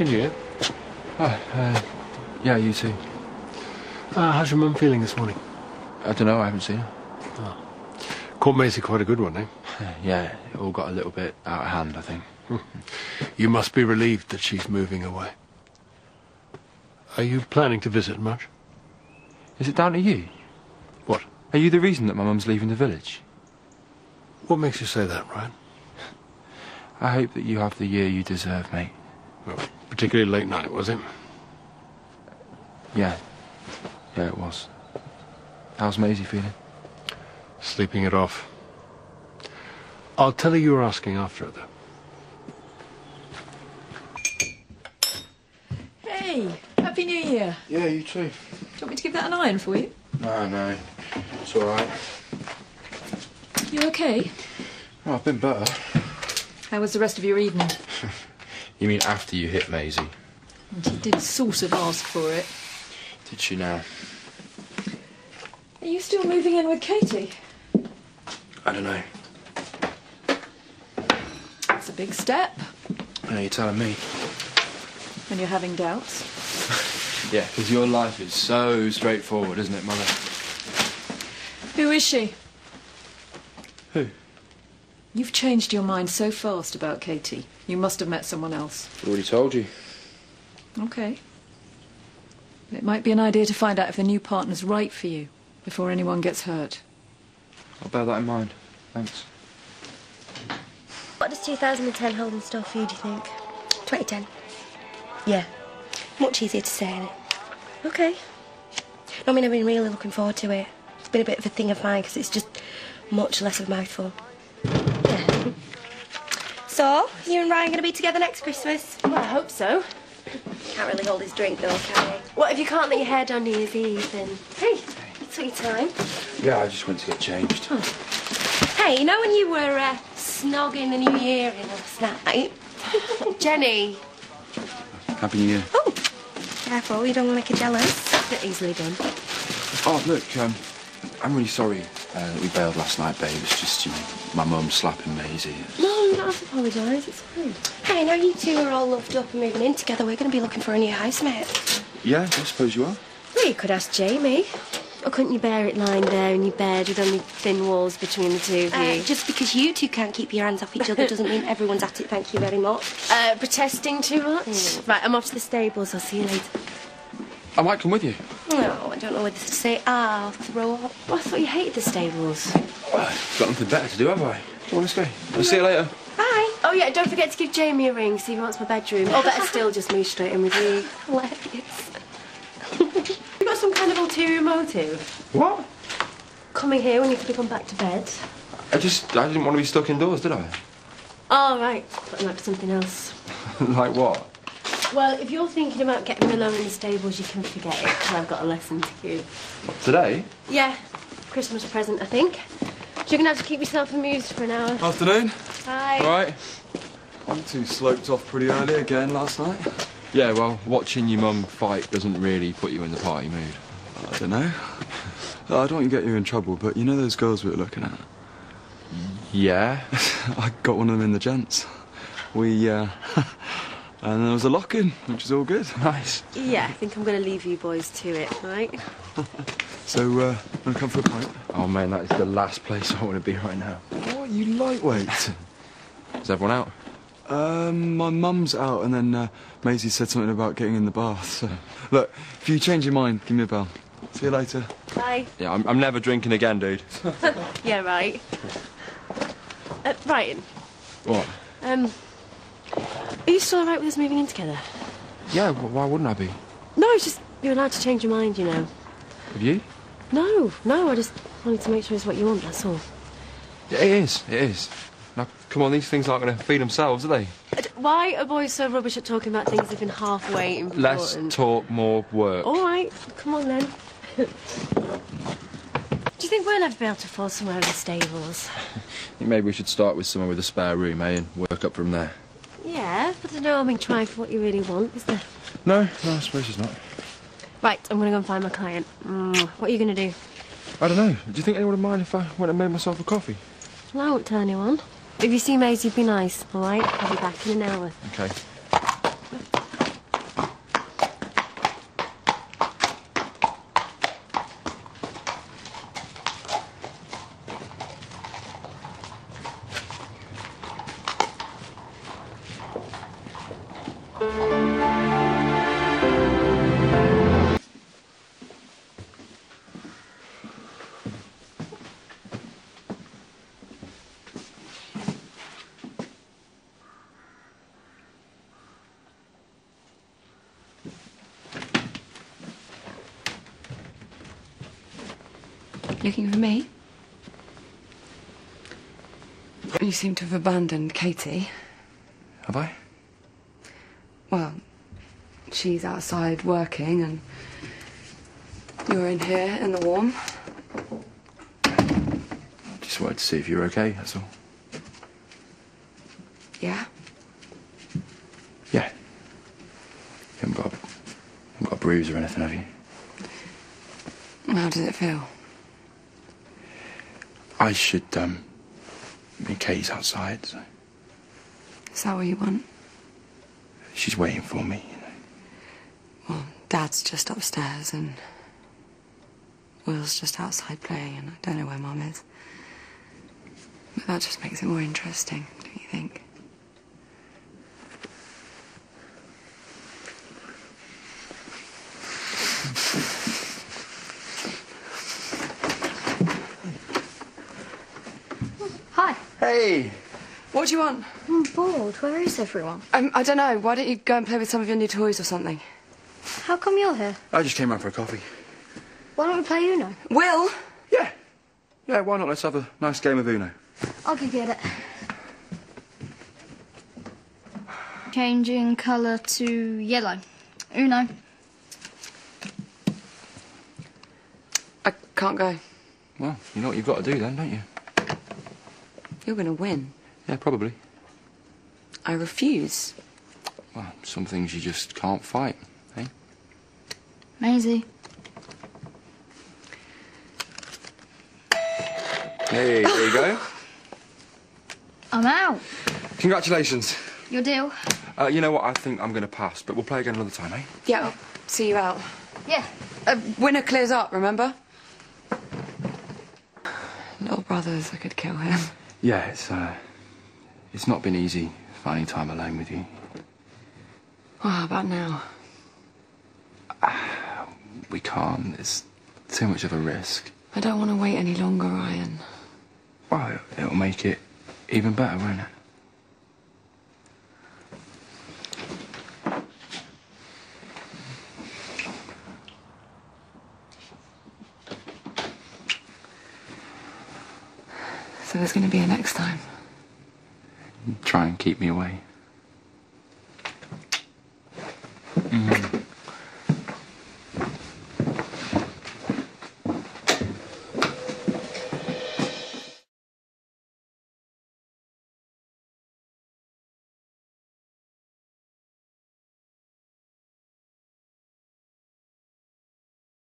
second year. Oh, yeah, you too. How's your mum feeling this morning? I don't know, I haven't seen her. Oh. Caught Maisie quite a good one, eh? Yeah, it all got a little bit out of hand, I think. You must be relieved that she's moving away. Are you planning to visit much? Is it down to you? What? Are you the reason that my mum's leaving the village? What makes you say that, Ryan? I hope that you have the year you deserve, mate. Well, particularly late night, was it? Yeah, it was. How's Maisie feeling? Sleeping it off. I'll tell her you were asking after her, though. Hey, Happy New Year. Yeah, you too. Do you want me to give that an iron for you? No, it's all right. You okay? Oh, I've been better. How was the rest of your evening? You mean after you hit Maisie? And she did sort of ask for it. Did she now? Are you still moving in with Katie? I don't know. It's a big step. No, you're telling me. When you're having doubts. Yeah, because your life is so straightforward, isn't it, Mother? Who is she? Who? You've changed your mind so fast about Katie. You must have met someone else. I already told you. OK. It might be an idea to find out if the new partner's right for you before anyone gets hurt. I'll bear that in mind. Thanks. What does 2010 hold in store for you, do you think? 2010. Yeah. Much easier to say, isn't it? OK. I mean, I've been really looking forward to it. It's been a bit of a thing of mine because it's just much less of a mouthful. Yeah. So, you and Ryan going to be together next Christmas? Well, I hope so. Can't really hold his drink, though, can he? What if you can't let your hair down New Year's Eve, then... Hey, it's your time. Yeah, I just went to get changed. Oh. Hey, you know when you were snogging the New Year in last night? Jenny. Happy New Year. Oh, careful, you don't want to make her jealous. Not easily done. Oh, look, I'm really sorry that we bailed last night, babe. It's just, you know, my mum slapping Maisie. No, you don't have to apologise. It's fine. Hey, now you two are all loved up and moving in together. We're going to be looking for a new housemate. Yeah, I suppose you are. Well, you could ask Jamie. Or couldn't you bear it lying there in your bed with only thin walls between the two of you? Just because you two can't keep your hands off each other doesn't mean everyone's at it, thank you very much. Protesting too much? Mm. Right, I'm off to the stables. I'll see you later. I might come with you. No, I don't know whether to say, I'll throw up. I thought you hated the stables. Well, I've got nothing better to do, have I? Do you want us to go? I'll see you later. Bye. Oh, yeah, don't forget to give Jamie a ring, see if he wants my bedroom. Or better still, just move straight in with you. Hilarious. You got some kind of ulterior motive? What? Coming here when you could have gone back to bed. I didn't want to be stuck indoors, did I? Oh, right. That might be something else. Like what? Well, if you're thinking about getting me alone in the stables, you can forget it, because I've got a lesson to give. Today? Yeah. Christmas present, I think. So you're going to have to keep yourself amused for an hour. Afternoon. Hi. All right. I'm too sloped off pretty early again last night. Yeah, well, watching your mum fight doesn't really put you in the party mood. I don't know. I don't want to get you in trouble, but you know those girls we were looking at? Yeah. I got one of them in the gents. We, And there was a lock-in, which is all good. Nice. Yeah, I think I'm going to leave you boys to it, right? So, want to come for a pint? Oh, man, that is the last place I want to be right now. What? You lightweight? Is everyone out? My mum's out, and then Maisie said something about getting in the bath. So. Look, if you change your mind, give me a bell. See you later. Bye. Yeah, I'm never drinking again, dude. Yeah, right. Ryan. What? Are you still all right with us moving in together? Yeah, well, why wouldn't I be? No, it's just you're allowed to change your mind, you know. Have you? No, I just wanted to make sure it's what you want, that's all. Yeah, it is. Now, come on, these things aren't going to feed themselves, are they? Why are boys so rubbish at talking about things that have been halfway important? Less talk, more work. All right, come on then. Do you think we'll ever be able to afford somewhere in the stables? I think maybe we should start with somewhere with a spare room, eh, and work up from there. Yeah, but there's no harm in trying for what you really want, is there? No, I suppose there's not. Right, I'm going to go and find my client. What are you going to do? I don't know. Do you think anyone would mind if I went and made myself a coffee? Well, I won't tell anyone. If you see Maisie, be nice, all right? I'll be back in an hour. OK. Looking for me? You seem to have abandoned Katie. Have I? Well, she's outside working and you're in here in the warm. I just wanted to see if you were okay, that's all. Yeah? Yeah. You haven't got a bruise or anything, have you? How does it feel? I should, I mean, Katie's outside, so... Is that what you want? She's waiting for me, you know. Well, Dad's just upstairs and... Will's just outside playing and I don't know where Mum is. But that just makes it more interesting, don't you think? Hey! What do you want? I'm bored. Where is everyone? I don't know. Why don't you go and play with some of your new toys or something? How come you're here? I just came round for a coffee. Why don't we play Uno? Will? Yeah. Yeah, why not? Let's have a nice game of Uno. I'll go get it. Changing colour to yellow. Uno. I can't go. Well, you know what you've got to do then, don't you? You're going to win. Yeah, probably. I refuse. Well, some things you just can't fight, eh? Maisie. Hey, there you go. I'm out. Congratulations. Your deal. You know what? I think I'm going to pass, but we'll play again another time, eh? Yeah, I'll see you out. Yeah. Winner clears up, remember? Little brothers, I could kill him. Yeah, it's not been easy finding time alone with you. Well, how about now? We can't. It's too much of a risk. I don't want to wait any longer, Ryan. Well, it'll make it even better, won't it? So there's going to be a next time. Try and keep me away. Mm.